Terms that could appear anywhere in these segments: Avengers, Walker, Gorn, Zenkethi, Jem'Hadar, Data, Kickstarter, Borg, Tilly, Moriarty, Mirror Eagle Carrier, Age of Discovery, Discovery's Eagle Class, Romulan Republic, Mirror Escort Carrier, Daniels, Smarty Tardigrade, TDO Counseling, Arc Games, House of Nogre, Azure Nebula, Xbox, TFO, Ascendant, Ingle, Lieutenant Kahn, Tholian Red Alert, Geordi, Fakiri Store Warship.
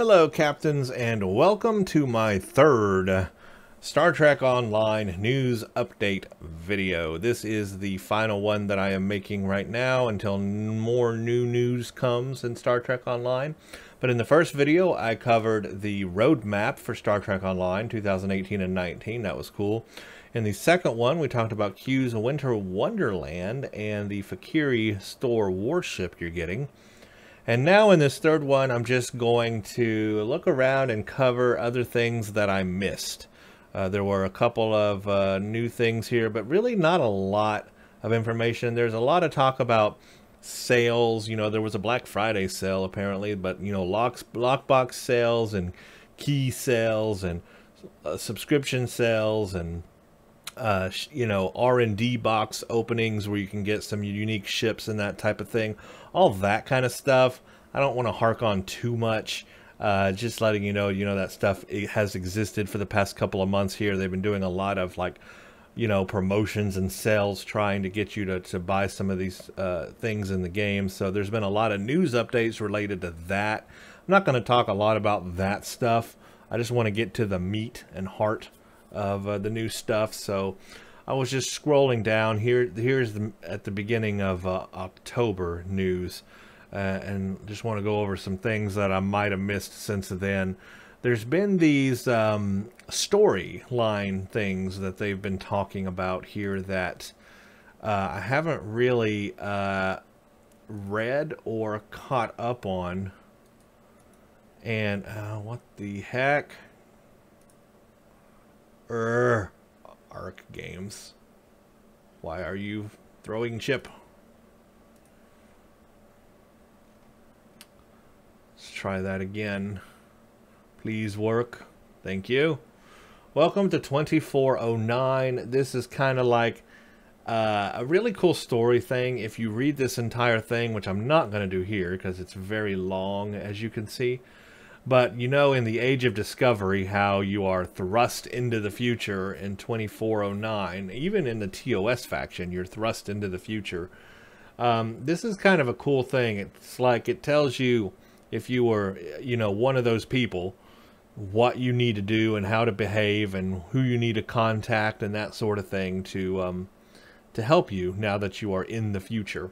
Hello, Captains, and welcome to my third Star Trek Online news update video. This is the final one that I am making right now until more new news comes in Star Trek Online. But in the first video, I covered the roadmap for Star Trek Online 2018 and 19. That was cool. In the second one, we talked about Q's Winter Wonderland and the Fakiri Store Warship you're getting. And now in this third one, I'm just going to look around and cover other things that I missed. There were a couple of new things here, but really not a lot of information. There's a lot of talk about sales. You know, there was a Black Friday sale apparently, but you know, lockbox sales and key sales and subscription sales and you know, R&D box openings where you can get some unique ships and that type of thing. All that kind of stuff. I don't want to hark on too much. Just letting you know, that stuff it has existed for the past couple of months here. They've been doing a lot of like, you know, promotions and sales trying to get you to buy some of these things in the game. So there's been a lot of news updates related to that. I'm not going to talk a lot about that stuff. I just want to get to the meat and heart of the new stuff. So I was just scrolling down here. Here's at the beginning of October news. And just want to go over some things that I might have missed since then. There's been these storyline things that they've been talking about here that I haven't really read or caught up on. And what the heck? Arc Games. Why are you throwing chip? Let's try that again. Please work. Thank you. Welcome to 2409. This is kind of like a really cool story thing. If you read this entire thing, which I'm not going to do here because it's very long, as you can see. But you know, in the Age of Discovery, how you are thrust into the future in 2409. Even in the TOS faction, you're thrust into the future. This is kind of a cool thing. It's like it tells you, if you were, you know, one of those people, what you need to do and how to behave and who you need to contact and that sort of thing to help you now that you are in the future.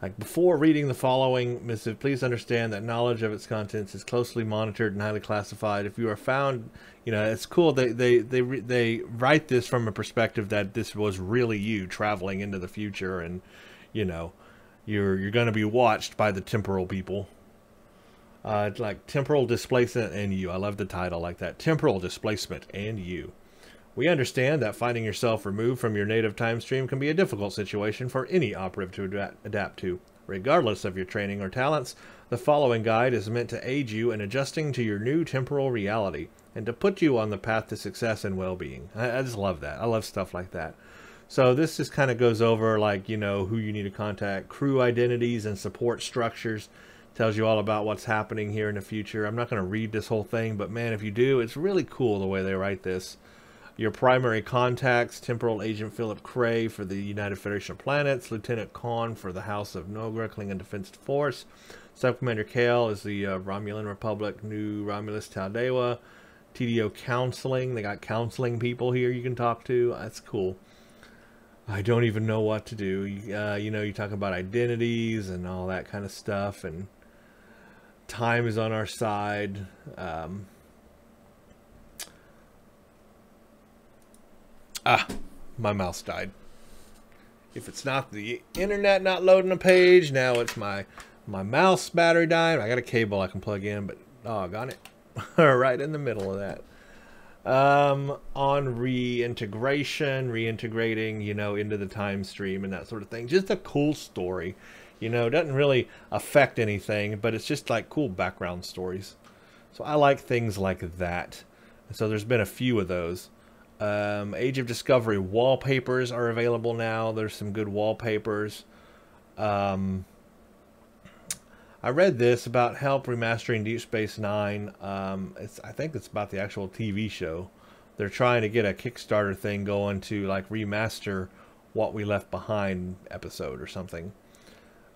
Like, before reading the following missive, please understand that knowledge of its contents is closely monitored and highly classified. If you are found, you know, it's cool. They write this from a perspective that this was really you traveling into the future, and you know, you're going to be watched by the temporal people. Like temporal displacement and you. I love the title like that. Temporal displacement and you. We understand that finding yourself removed from your native time stream can be a difficult situation for any operative to adapt to. Regardless of your training or talents, the following guide is meant to aid you in adjusting to your new temporal reality and to put you on the path to success and well-being. I just love that. I love stuff like that. So this just kind of goes over, like, you know, who you need to contact, crew identities and support structures. Tells you all about what's happening here in the future. I'm not going to read this whole thing, but man, if you do, it's really cool the way they write this. Your primary contacts: Temporal Agent Philip Cray for the United Federation of Planets, Lieutenant Kahn for the House of Nogre, Klingon Defense Force, Subcommander Kale is the Romulan Republic, New Romulus, Taldewa, TDO Counseling. They got counseling people here you can talk to. That's cool. I don't even know what to do. You know, you talk about identities and all that kind of stuff, and time is on our side. My mouse died. If it's not the internet not loading a page, now it's my mouse battery died. I got a cable I can plug in, but oh, got it. Right in the middle of that. On reintegration, reintegrating, you know, into the time stream and that sort of thing. Just a cool story. You know, it doesn't really affect anything, but it's just like cool background stories. So I like things like that. So there's been a few of those. Age of Discovery wallpapers are available now. There's some good wallpapers. I read this about help remastering Deep Space Nine. I think it's about the actual TV show. They're trying to get a Kickstarter thing going to like remaster What We Left Behind episode or something.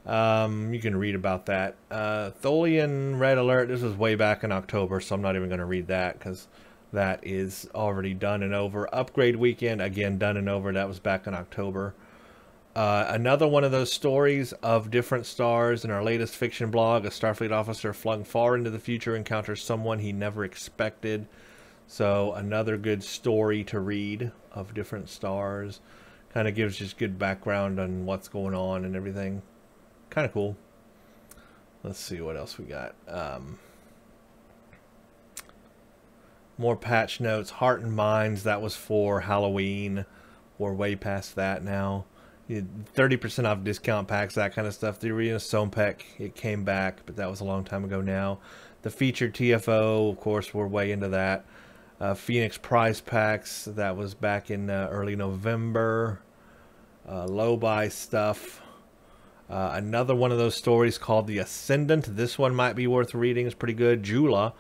You can read about that. Tholian Red Alert, this was way back in October, so I'm not even going to read that because that is already done and over. Upgrade Weekend, again, done and over. That was back in October. Another one of those stories of different stars in our latest fiction blog. A Starfleet officer flung far into the future encounters someone he never expected. So another good story to read of different stars. Kind of gives just good background on what's going on and everything. Kind of cool. Let's see what else we got. More patch notes. Heart and Minds, that was for Halloween. We're way past that now. 30% off discount packs, that kind of stuff. The Arena Sompec, it came back, but that was a long time ago now. The featured TFO, of course, we're way into that. Phoenix Prize Packs, that was back in early November. Low buy stuff. Another one of those stories called The Ascendant. This one might be worth reading. It's pretty good. Jula,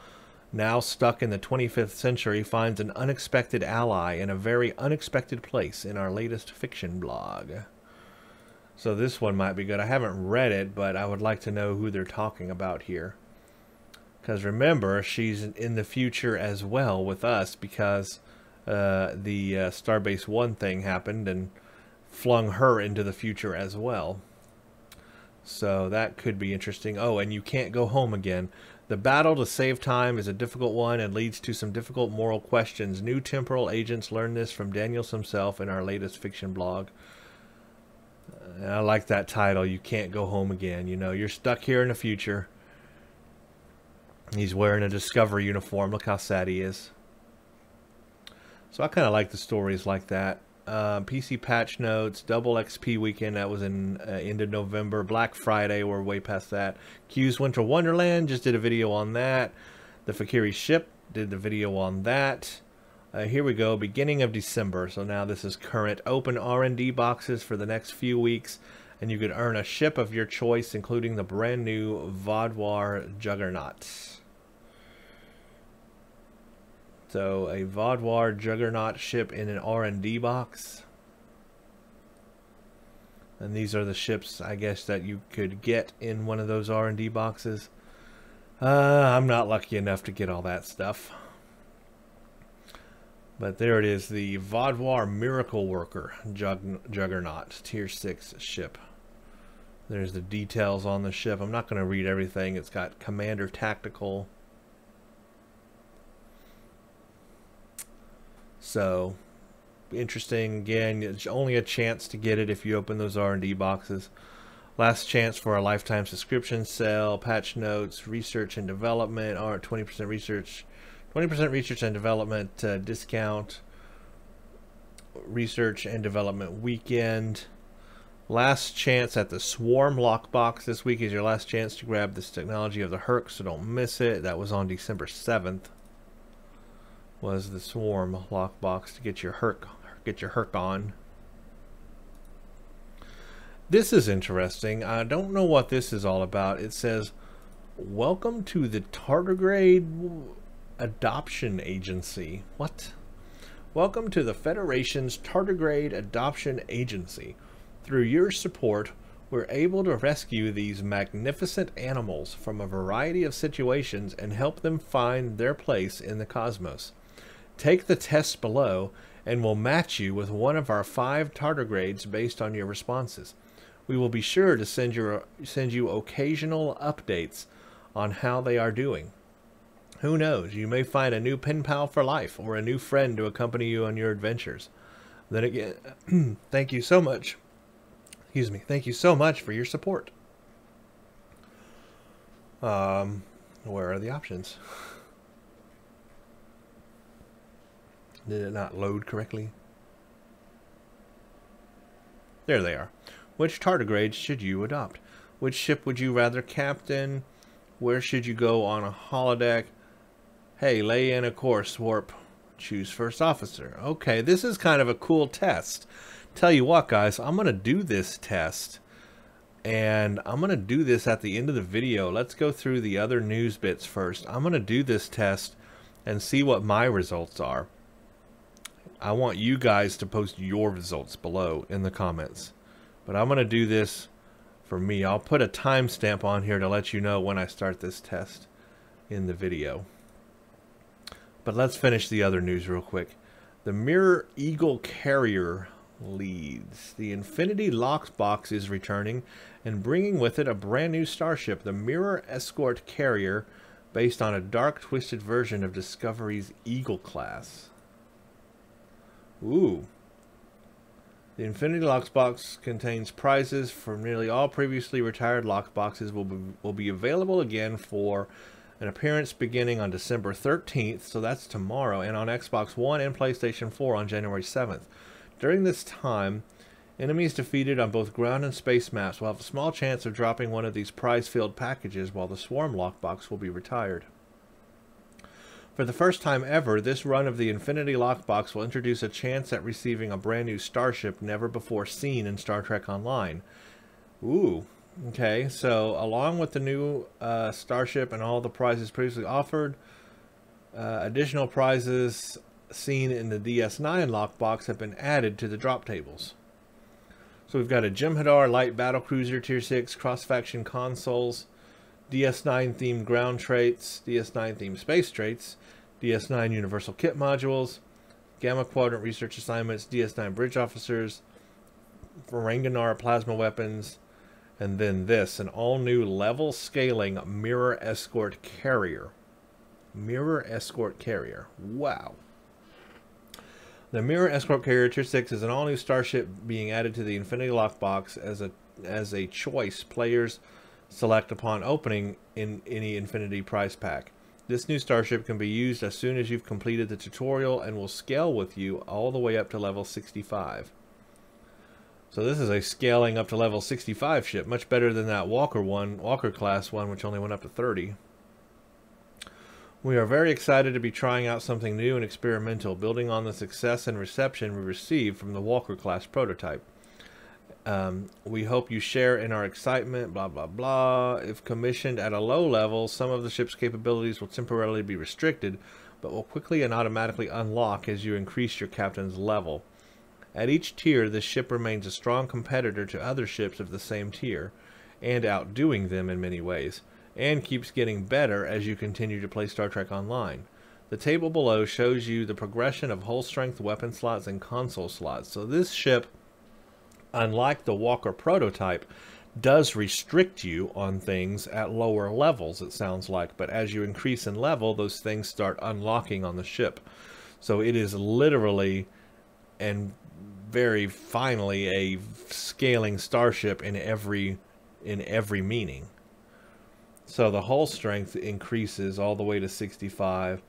now stuck in the 25th century, finds an unexpected ally in a very unexpected place in our latest fiction blog. So this one might be good. I haven't read it, but I would like to know who they're talking about here. Because remember, she's in the future as well with us because the Starbase One thing happened and flung her into the future as well. So that could be interesting. Oh, and you can't go home again. The battle to save time is a difficult one and leads to some difficult moral questions. New temporal agents learn this from Daniels himself in our latest fiction blog. I like that title. You can't go home again. You know, you're stuck here in the future. He's wearing a Discovery uniform. Look how sad he is. So I kind of like the stories like that. PC patch notes, double XP weekend, that was in end of November. Black Friday, we're way past that. Q's Winter Wonderland, just did a video on that. The Fakiri ship, did the video on that. Here we go, beginning of December. So now this is current. Open R&D boxes for the next few weeks, and you could earn a ship of your choice, including the brand new Vaadwaur Juggernaut. So a Vaadwaur Juggernaut ship in an R&D box. And these are the ships, I guess, that you could get in one of those R&D boxes. I'm not lucky enough to get all that stuff. But there it is, the Vaadwaur Miracle Worker Juggernaut, Tier 6 ship. There's the details on the ship. I'm not going to read everything. It's got Commander Tactical. So, interesting. Again, it's only a chance to get it if you open those R&D boxes. Last chance for a lifetime subscription sale. Patch notes, research and development, 20% research, 20% research and development discount. Research and development weekend. Last chance at the Swarm Lockbox. This week is your last chance to grab this technology of the Herc, so don't miss it. That was on December 7th. Was the Swarm Lockbox to get your Herc on. This is interesting. I don't know what this is all about. It says, welcome to the Tardigrade Adoption Agency. What? Welcome to the Federation's Tardigrade Adoption Agency. Through your support, we're able to rescue these magnificent animals from a variety of situations and help them find their place in the cosmos. Take the test below and we'll match you with one of our 5 tardigrades based on your responses. We will be sure to send you occasional updates on how they are doing. Who knows, you may find a new pen pal for life or a new friend to accompany you on your adventures. Then again, thank you so much. Excuse me. Thank you so much for your support. Where are the options? Did it not load correctly? There they are. Which tardigrades should you adopt? Which ship would you rather captain? Where should you go on a holodeck? Hey, lay in a course warp. Choose first officer. Okay, this is kind of a cool test. Tell you what, guys, I'm going to do this test. And I'm going to do this at the end of the video. Let's go through the other news bits first. I'm going to do this test and see what my results are. I want you guys to post your results below in the comments, but I'm going to do this for me. I'll put a timestamp on here to let you know when I start this test in the video. But let's finish the other news real quick. The Mirror Eagle Carrier leads. The Infinity Lockbox is returning and bringing with it a brand new starship, the Mirror Escort Carrier, based on a dark, twisted version of Discovery's Eagle class. Ooh. The Infinity Lockbox contains prizes from nearly all previously retired lockboxes. Will be available again for an appearance beginning on December 13th, so that's tomorrow, and on Xbox One and PlayStation 4 on January 7th. During this time, enemies defeated on both ground and space maps will have a small chance of dropping one of these prize-filled packages, while the Swarm Lockbox will be retired. For the first time ever, this run of the Infinity Lockbox will introduce a chance at receiving a brand new starship never before seen in Star Trek Online. Ooh. Okay, so along with the new starship and all the prizes previously offered, additional prizes seen in the DS9 lockbox have been added to the drop tables. So we've got a Jem'Hadar light battlecruiser tier 6, cross-faction consoles, DS9 themed ground traits, DS9 themed space traits, DS9 universal kit modules, Gamma Quadrant research assignments, DS9 bridge officers, Ferenginar plasma weapons, and then this, an all-new level-scaling Mirror Escort Carrier. Mirror Escort Carrier. Wow. The Mirror Escort Carrier Tier 6 is an all-new starship being added to the Infinity Lockbox as a choice players select upon opening in any Infinity Prize Pack. This new starship can be used as soon as you've completed the tutorial and will scale with you all the way up to level 65. So this is a scaling up to level 65 ship, much better than that Walker class one, which only went up to 30. We are very excited to be trying out something new and experimental, building on the success and reception we received from the Walker class prototype. We hope you share in our excitement, blah, blah, blah. If commissioned at a low level, some of the ship's capabilities will temporarily be restricted, but will quickly and automatically unlock as you increase your captain's level. At each tier, this ship remains a strong competitor to other ships of the same tier, and outdoing them in many ways, and keeps getting better as you continue to play Star Trek Online. The table below shows you the progression of hull-strength weapon slots and console slots. So this ship, unlike the Walker prototype, does restrict you on things at lower levels, it sounds like, but as you increase in level, those things start unlocking on the ship. So it is literally and very finally a scaling starship in every meaning. So the hull strength increases all the way to 65.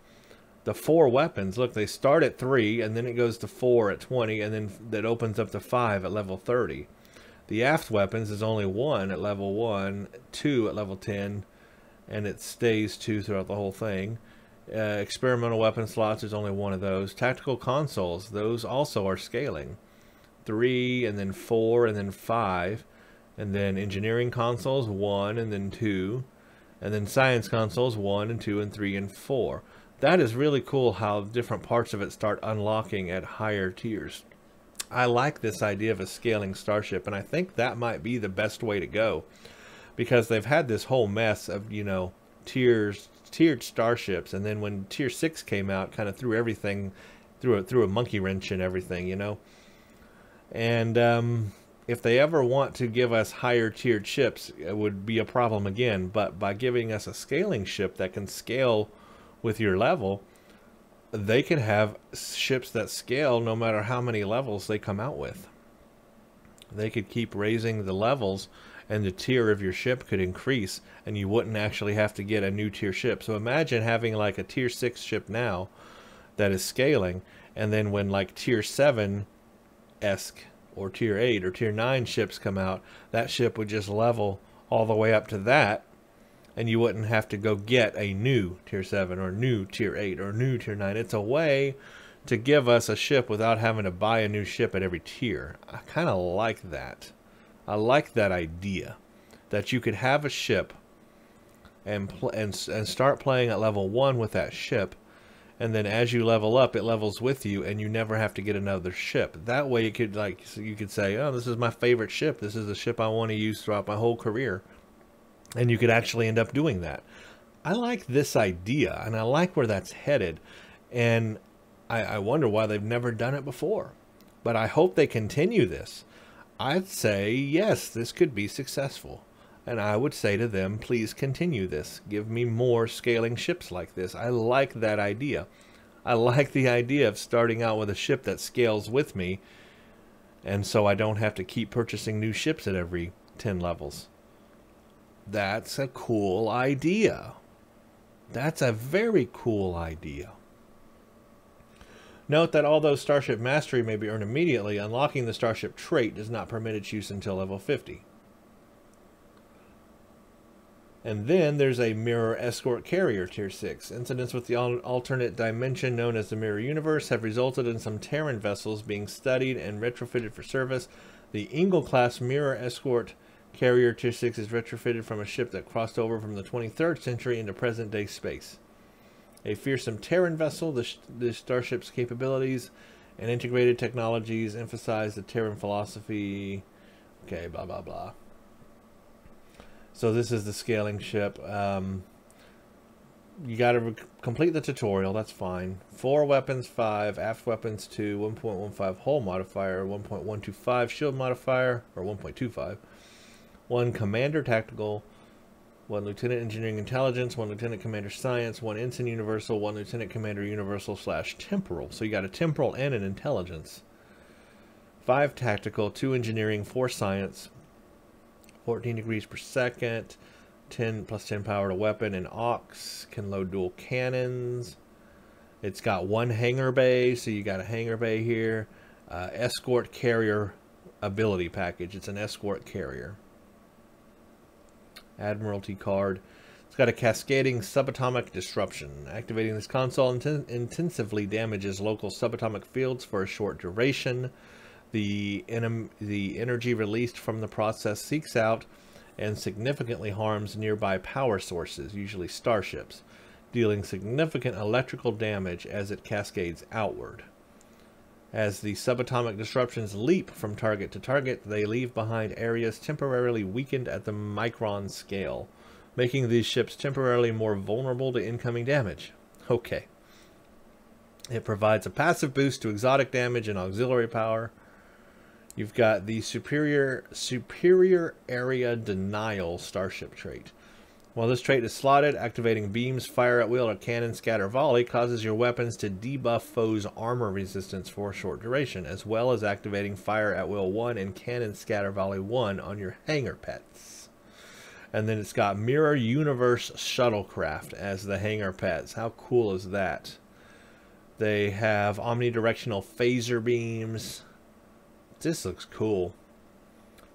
The four weapons, look, they start at 3 and then it goes to 4 at 20, and then that opens up to 5 at level 30. The aft weapons is only 1 at level 1, 2 at level 10, and it stays 2 throughout the whole thing. Experimental weapon slots, there's only 1 of those. Tactical consoles, those also are scaling. 3 and then 4 and then 5, and then engineering consoles 1 and then 2, and then science consoles 1 and 2 and 3 and 4. That is really cool how different parts of it start unlocking at higher tiers. I like this idea of a scaling starship, and I think that might be the best way to go, because they've had this whole mess of, you know, tiered starships, and then when tier 6 came out, kind of threw everything through a monkey wrench and everything, you know. And if they ever want to give us higher tiered ships, it would be a problem again. But by giving us a scaling ship that can scale with your level, they can have ships that scale no matter how many levels they come out with. They could keep raising the levels, and the tier of your ship could increase, and you wouldn't actually have to get a new tier ship. So imagine having like a tier 6 ship now that is scaling, and then when like tier 7-esque or tier 8 or tier 9 ships come out, that ship would just level all the way up to that, and you wouldn't have to go get a new tier 7 or new tier 8 or new tier 9. It's a way to give us a ship without having to buy a new ship at every tier. I kind of like that. I like that idea, that you could have a ship and start playing at level 1 with that ship, and then as you level up, it levels with you, and you never have to get another ship. That way, it could, like, so you could say, oh, this is my favorite ship. This is a ship I want to use throughout my whole career. And you could actually end up doing that. I like this idea, and I like where that's headed. And I wonder why they've never done it before. But I hope they continue this. I'd say, yes, this could be successful. And I would say to them, please continue this. Give me more scaling ships like this. I like that idea. I like the idea of starting out with a ship that scales with me. And so I don't have to keep purchasing new ships at every 10 levels. That's a cool idea. That's a very cool idea. Note that although Starship Mastery may be earned immediately, unlocking the Starship trait does not permit its use until level 50. And then there's a Mirror Escort Carrier, Tier 6. Incidents with the alternate dimension known as the Mirror Universe have resulted in some Terran vessels being studied and retrofitted for service. The Ingle-class Mirror Escort Carrier Tier 6 is retrofitted from a ship that crossed over from the 23rd century into present-day space. A fearsome Terran vessel, the starship's capabilities and integrated technologies emphasize the Terran philosophy. Okay, blah, blah, blah. So this is the scaling ship. You got to complete the tutorial. That's fine. 4 weapons, 5 aft weapons, 2 1.15 hull modifier, 1.125 shield modifier, or 1.25. 1 commander tactical, 1 lieutenant engineering intelligence, 1 lieutenant commander science, 1 ensign universal, 1 lieutenant commander universal / temporal. So you got a temporal and an intelligence. 5 tactical, 2 engineering, 4 science. 14 degrees per second, 10 plus 10 power to weapon, and AUX can load dual cannons. It's got 1 hangar bay, so you got a hangar bay here. Escort carrier ability package. It's an escort carrier. Admiralty card. It's got a cascading subatomic disruption. Activating this console intensively damages local subatomic fields for a short duration. The energy released from the process seeks out and significantly harms nearby power sources, usually starships, dealing significant electrical damage as it cascades outward. As the subatomic disruptions leap from target to target, they leave behind areas temporarily weakened at the micron scale, making these ships temporarily more vulnerable to incoming damage. Okay. It provides a passive boost to exotic damage and auxiliary power. You've got the superior area denial starship trait. While this trait is slotted, activating beams, fire at will, or cannon scatter volley causes your weapons to debuff foes' armor resistance for a short duration, as well as activating fire at will 1 and cannon scatter volley 1 on your hangar pets. And then it's got Mirror Universe Shuttlecraft as the hangar pets. How cool is that? They have omnidirectional phaser beams. This looks cool.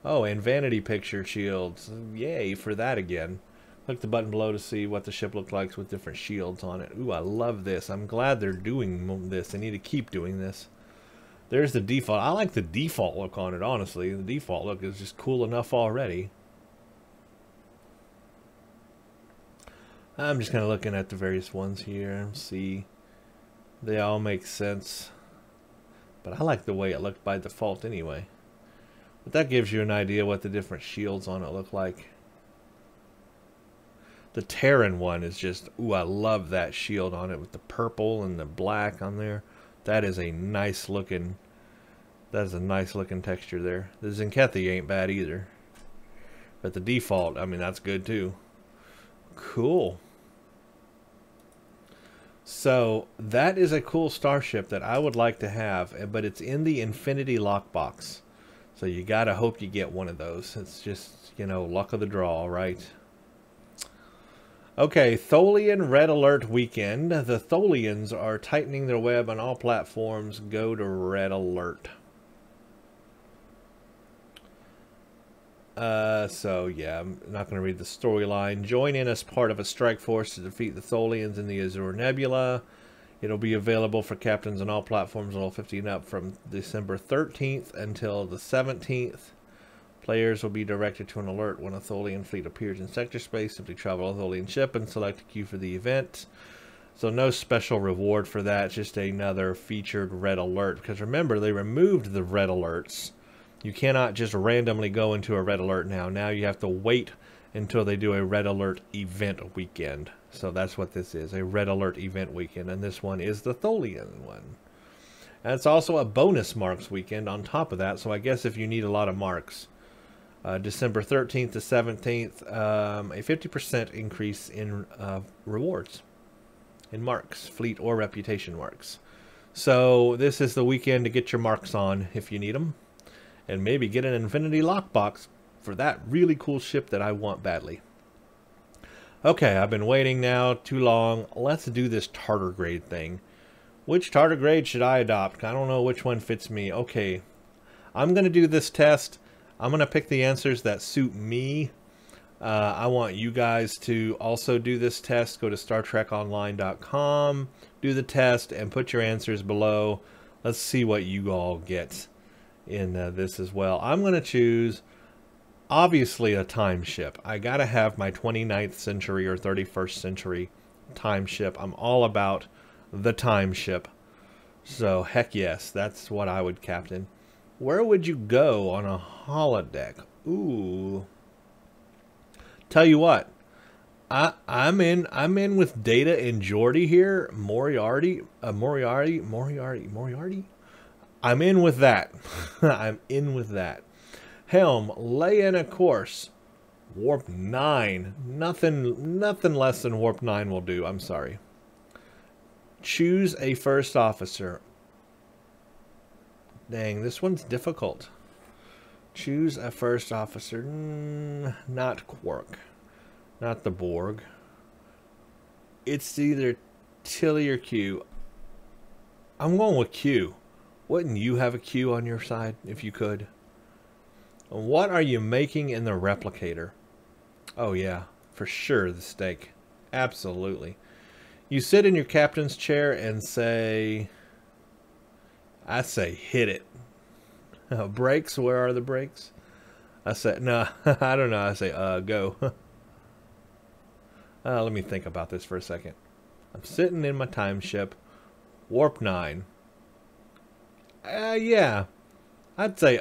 Oh, and vanity picture shields. Yay for that again. Click the button below to see what the ship looks like with different shields on it. Ooh, I love this. I'm glad they're doing this. They need to keep doing this. There's the default. I like the default look on it, honestly. The default look is just cool enough already. I'm just kind of looking at the various ones here and see. They all make sense. But I like the way it looked by default anyway. But that gives you an idea what the different shields on it look like. The Terran one is just, ooh, I love that shield on it with the purple and the black on there. That is a nice looking, that is a nice looking texture there. The Zenkethi ain't bad either. But the default, I mean, that's good too. Cool. So that is a cool starship that I would like to have, but it's in the Infinity Lockbox. So you gotta hope you get one of those. It's just, you know, luck of the draw, right? Okay, Tholian Red Alert Weekend. The Tholians are tightening their web on all platforms. Go to Red Alert. So yeah, I'm not going to read the storyline. Join in as part of a strike force to defeat the Tholians in the Azure Nebula. It'll be available for captains on all platforms level 50 and up from December 13th until the 17th. Players will be directed to an alert when a Tholian fleet appears in sector space. Simply travel a Tholian ship and select a Q for the event. So no special reward for that, just another featured red alert. Because remember, they removed the red alerts. You cannot just randomly go into a red alert now. Now you have to wait until they do a red alert event weekend. So that's what this is, a red alert event weekend. And this one is the Tholian one. And it's also a bonus marks weekend on top of that. So I guess if you need a lot of marks. December 13th to 17th, a 50% increase in rewards, in marks, fleet or reputation marks. So this is the weekend to get your marks on if you need them. And maybe get an Infinity Lockbox for that really cool ship that I want badly. Okay, I've been waiting now too long. Let's do this Tardigrade thing. Which Tardigrade should I adopt? I don't know which one fits me. Okay, I'm going to do this test. I'm going to pick the answers that suit me. I want you guys to also do this test. Go to StarTrekOnline.com, do the test, and put your answers below. Let's see what you all get in this as well. I'm going to choose, obviously, a time ship. I got to have my 29th century or 31st century time ship. I'm all about the time ship. So, heck yes, that's what I would captain. Where would you go on a holodeck? Ooh. Tell you what. I'm in with Data and Geordi here. Moriarty. I'm in with that. I'm in with that. Helm, lay in a course. Warp 9. Nothing less than warp 9 will do. I'm sorry. Choose a first officer. Dang, this one's difficult. Choose a first officer. Not Quark. Not the Borg. It's either Tilly or Q. I'm going with Q. Wouldn't you have a Q on your side if you could? What are you making in the replicator? Oh yeah, for sure the steak. Absolutely. You sit in your captain's chair and say... I say hit it. Brakes, where are the brakes? I say, no, I don't know. I say, go. Let me think about this for a second. I'm sitting in my time ship. Warp 9. Yeah. I'd say,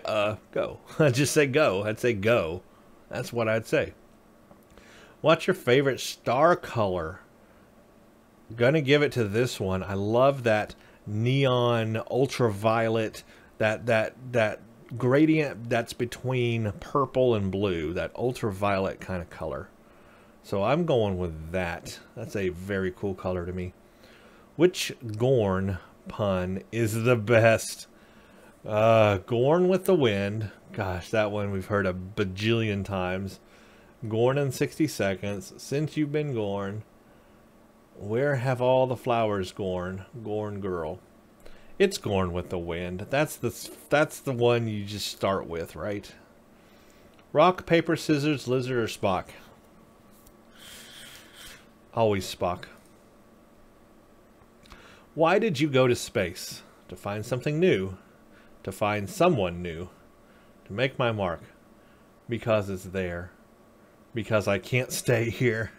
go. I'd just say go. I'd say go. That's what I'd say. What's your favorite star color? Gonna give it to this one. I love that. Neon, ultraviolet, that gradient that's between purple and blue, that ultraviolet kind of color. So I'm going with that. That's a very cool color to me. Which Gorn pun is the best? Gorn with the wind. Gosh, that one we've heard a bajillion times. Gorn in 60 seconds. Since you've been Gorn. Where have all the flowers gone? Gorn girl. It's Gorn with the wind. That's the one you just start with, right? Rock, paper, scissors, lizard, or Spock? Always Spock. Why did you go to space? To find something new. To find someone new. To make my mark. Because it's there. Because I can't stay here.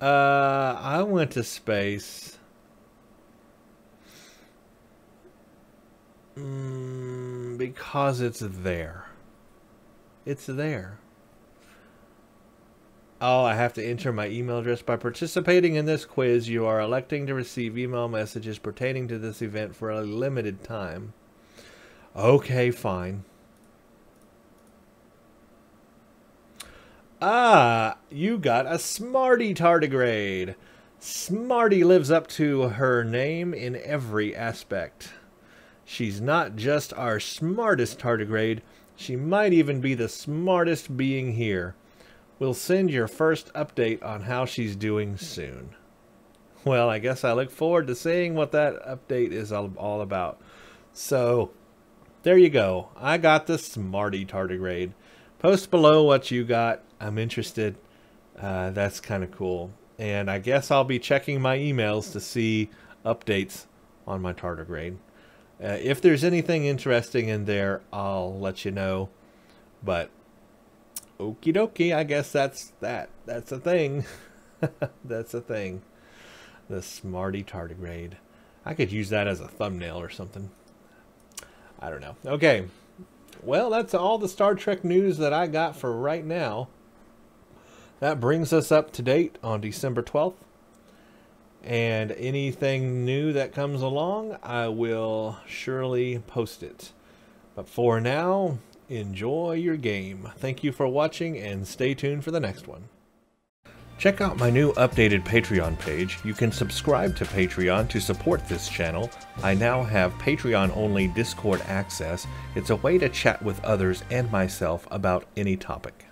I went to space. Because it's there. It's there. Oh, I have to enter my email address. By participating in this quiz, you are electing to receive email messages pertaining to this event for a limited time. Okay, fine. Ah, you got a Smarty Tardigrade. Smarty lives up to her name in every aspect. She's not just our smartest Tardigrade, she might even be the smartest being here. We'll send your first update on how she's doing soon. Well, I guess I look forward to seeing what that update is all about. So, there you go. I got the Smarty Tardigrade. Post below what you got. I'm interested. That's kind of cool. And I guess I'll be checking my emails to see updates on my Tardigrade. If there's anything interesting in there, I'll let you know. But okie dokie, I guess that's that. That's a thing. That's a thing. The Smarty Tardigrade. I could use that as a thumbnail or something. I don't know. Okay. Well, that's all the Star Trek news that I got for right now. That brings us up to date on December 12th. And anything new that comes along, I will surely post it. But for now, enjoy your game. Thank you for watching and stay tuned for the next one. Check out my new updated Patreon page. You can subscribe to Patreon to support this channel. I now have Patreon-only Discord access. It's a way to chat with others and myself about any topic.